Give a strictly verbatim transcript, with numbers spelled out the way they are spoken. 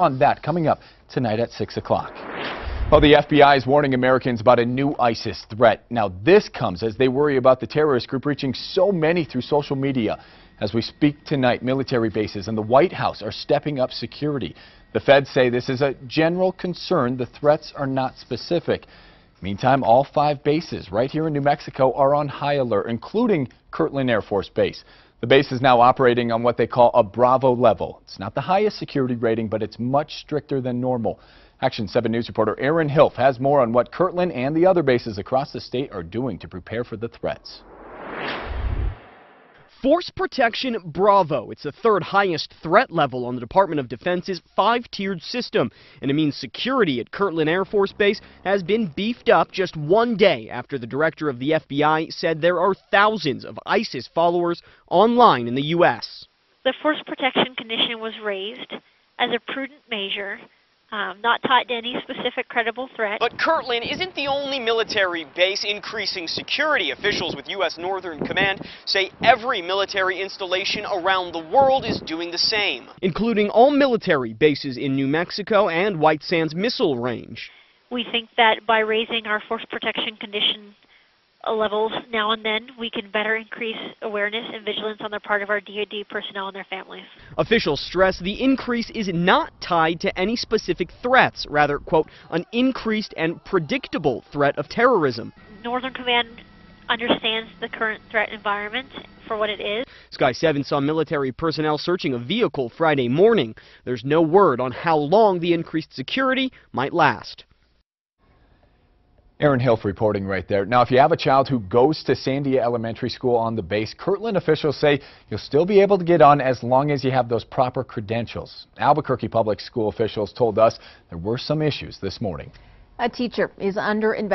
on that coming up tonight at six o'clock. Well, the F B I is warning Americans about a new ISIS threat. Now, this comes as they worry about the terrorist group reaching so many through social media. As we speak tonight, military bases and the White House are stepping up security. The feds say this is a general concern. The threats are not specific. Meantime, all five bases right here in New Mexico are on high alert, including Kirtland Air Force Base. The base is now operating on what they call a Bravo Level. It's not the highest security rating, but it's much stricter than normal. Action seven News reporter Aaron Hilf has more on what Kirtland and the other bases across the state are doing to prepare for the threats. Force Protection Bravo. It's the third highest threat level on the Department of Defense's five-tiered system, and it means security at Kirtland Air Force Base has been beefed up just one day after the director of the F B I said there are thousands of ISIS followers online in the U S The force protection condition was raised as a prudent measure, Um, not tied to any specific credible threat. But Kirtland isn't the only military base increasing security. Officials with U S Northern Command say every military installation around the world is doing the same, including all military bases in New Mexico and White Sands Missile Range. We think that by raising our force protection condition levels now and then, we can better increase awareness and vigilance on the part of our D O D personnel and their families. Officials stress the increase is not tied to any specific threats, rather, quote, an increased and predictable threat of terrorism. Northern Command understands the current threat environment for what it is. Sky seven saw military personnel searching a vehicle Friday morning. There's no word on how long the increased security might last. Aaron Hilf reporting right there. Now, if you have a child who goes to Sandia Elementary School on the base, Kirtland officials say you'll still be able to get on as long as you have those proper credentials. Albuquerque Public School officials told us there were some issues this morning. A teacher is under investigation.